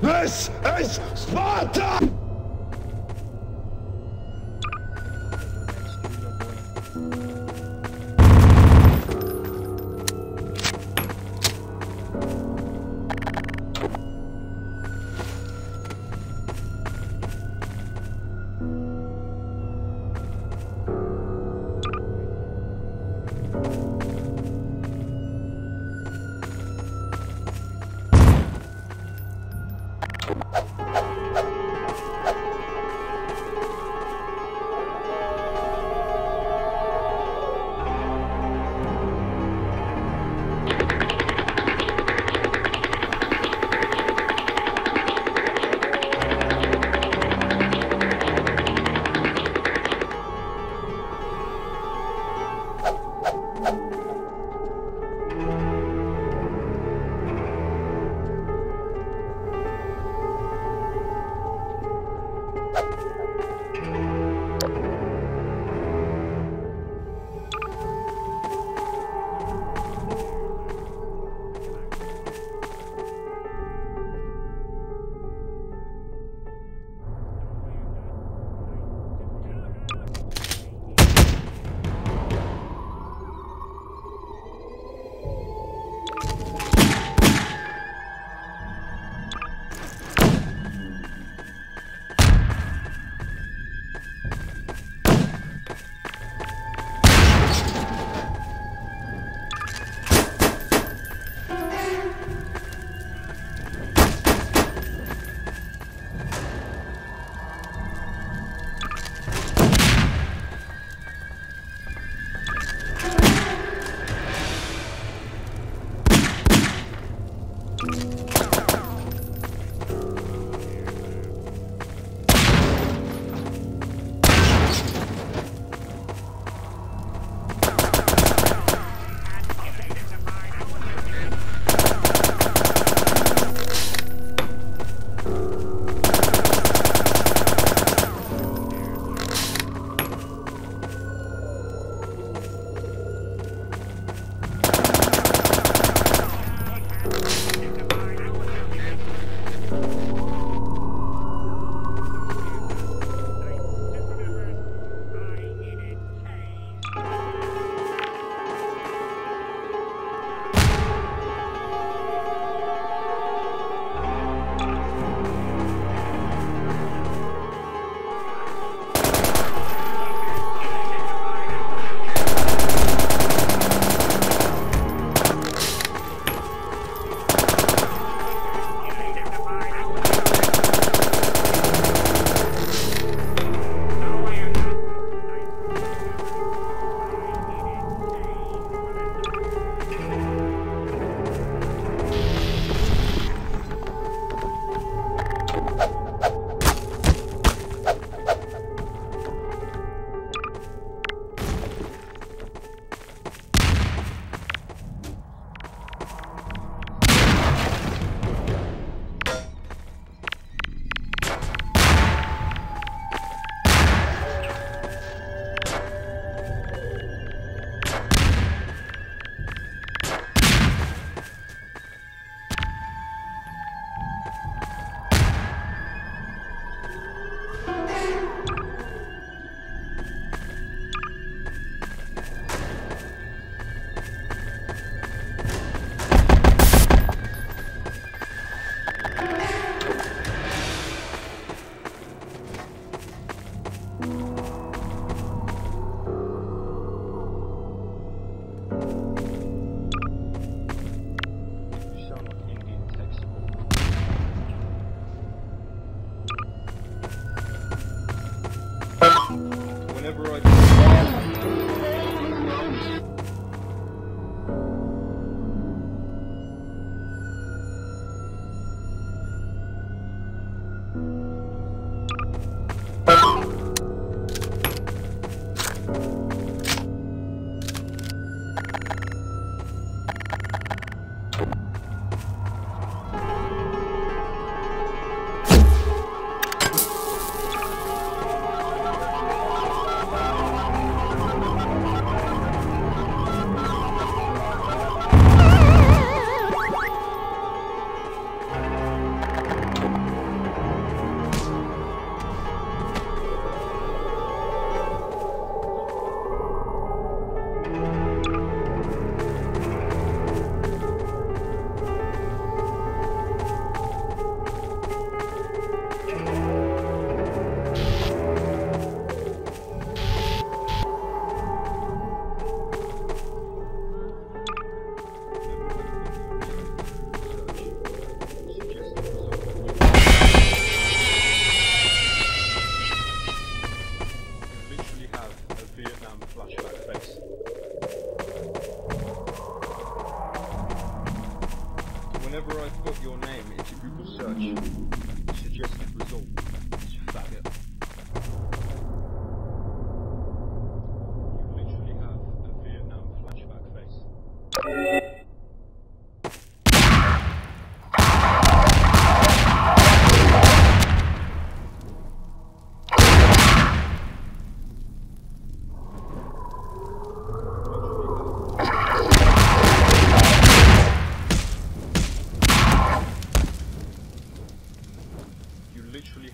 This is Sparta! flashlight face. So whenever I put your name into Google search, suggested result is faggot. You literally have a Vietnam flashback face.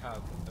Have